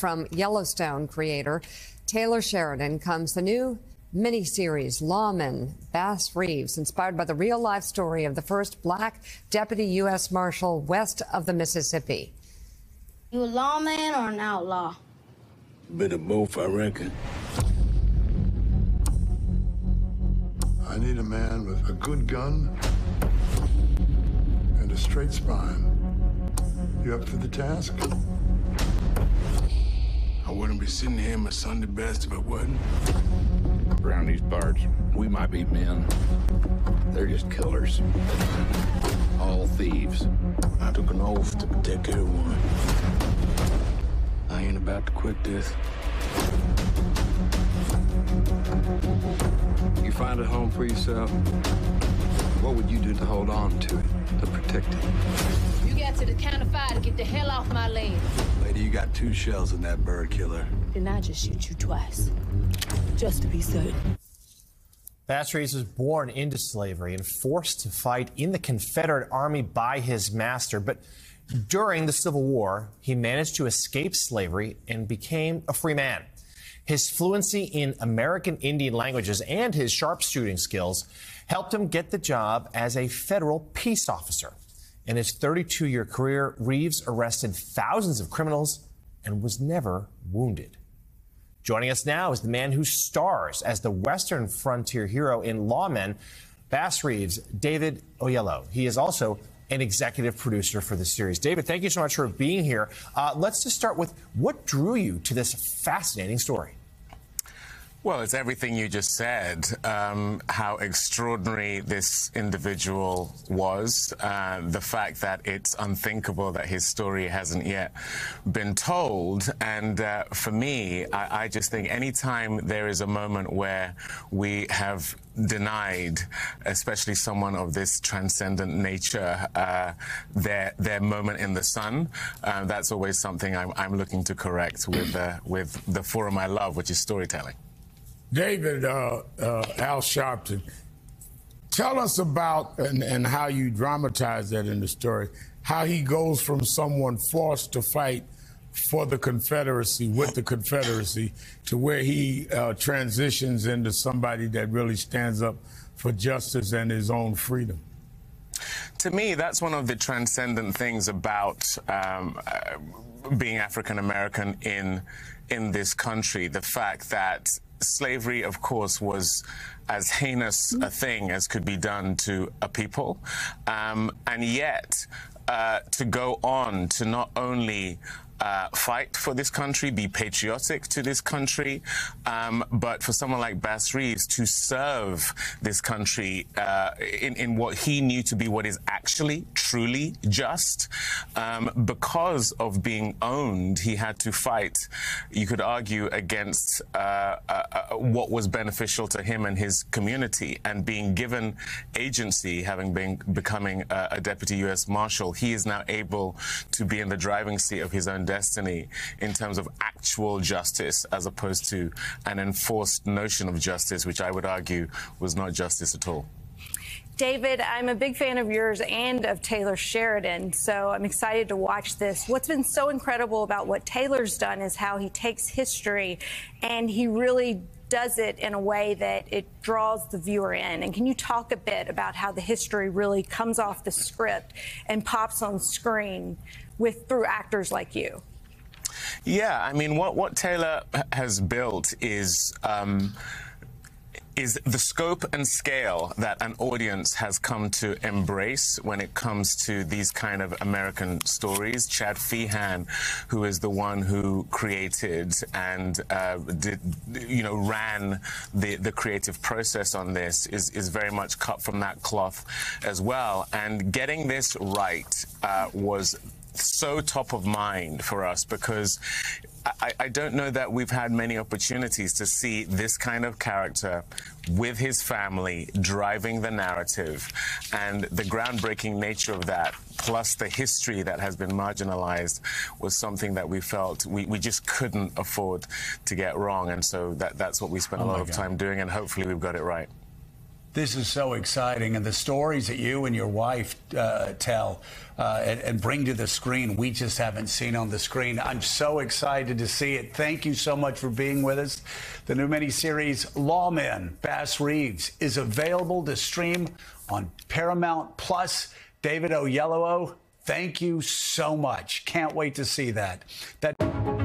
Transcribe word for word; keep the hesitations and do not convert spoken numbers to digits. from Yellowstone creator Taylor Sheridan comes the new miniseries, Lawmen: Bass Reeves, inspired by the real-life story of the first black deputy U S Marshal west of the Mississippi. You a lawman or an outlaw? Bit of both, I reckon. I need a man with a good gun and a straight spine. You up for the task? I wouldn't be sitting here in my Sunday best if I wasn't. Around these parts, we might be men. They're just killers. All thieves. I took an oath to protect everyone. I ain't about to quit this. You find a home for yourself, what would you do to hold on to it, to protect it? You got to the counter fire to get the hell off my land. Lady, you got two shells in that bird killer. Then I just shoot you twice, just to be certain. Bass Reeves was born into slavery and forced to fight in the Confederate Army by his master. But during the Civil War, he managed to escape slavery and became a free man. His fluency in American Indian languages and his sharpshooting skills helped him get the job as a federal peace officer. In his thirty-two year career, Reeves arrested thousands of criminals and was never wounded. Joining us now is the man who stars as the Western frontier hero in Lawmen, Bass Reeves, David Oyelowo. He is also an executive producer for the series. David, thank you so much for being here. Uh, let's just start with what drew you to this fascinating story. Well, it's everything you just said, um, how extraordinary this individual was, uh, the fact that it's unthinkable that his story hasn't yet been told. And uh, for me, I, I just think any time there is a moment where we have denied, especially someone of this transcendent nature, uh, their their moment in the sun, uh, that's always something I'm, I'm looking to correct with, uh, with the forum I love, which is storytelling. David, uh, uh, Al Sharpton, tell us about, and, and how you dramatize that in the story, how he goes from someone forced to fight for the Confederacy, with the Confederacy, to where he uh, transitions into somebody that really stands up for justice and his own freedom. To me, that's one of the transcendent things about um, uh, being African American in, in this country, the fact that slavery, of course, was as heinous a thing as could be done to a people, um, and yet uh, to go on to not only uh, fight for this country, be patriotic to this country, um, but for someone like Bass Reeves to serve this country uh, in, in what he knew to be what is actually truly just. Um, because of being owned, he had to fight, you could argue, against uh, uh, uh, what was beneficial to him and his community. And being given agency, having been becoming a, a deputy U S Marshal, he is now able to be in the driving seat of his own destiny in terms of actual justice, as opposed to an enforced notion of justice, which I would argue was not justice at all. David, I'm a big fan of yours and of Taylor Sheridan, so I'm excited to watch this. What's been so incredible about what Taylor's done is how he takes history and he really does it in a way that it draws the viewer in. And can you talk a bit about how the history really comes off the script and pops on screen with through actors like you? Yeah, I mean, what, what Taylor has built is... Um, is the scope and scale that an audience has come to embrace when it comes to these kind of American stories. Chad Feehan, who is the one who created and uh, did, you know, ran the, the creative process on this, is, is very much cut from that cloth as well. And getting this right uh, was so top of mind for us, because I, I don't know that we've had many opportunities to see this kind of character with his family driving the narrative, and the groundbreaking nature of that, plus the history that has been marginalized, was something that we felt we, we just couldn't afford to get wrong. And so that, that's what we spent oh a lot of God. time doing, and hopefully we've got it right. This is so exciting, and the stories that you and your wife uh, tell uh, and, and bring to the screen, we just haven't seen on the screen. I'm so excited to see it. Thank you so much for being with us. The new miniseries, Lawmen: Bass Reeves, is available to stream on Paramount Plus. David Oyelowo, thank you so much. Can't wait to see that. That.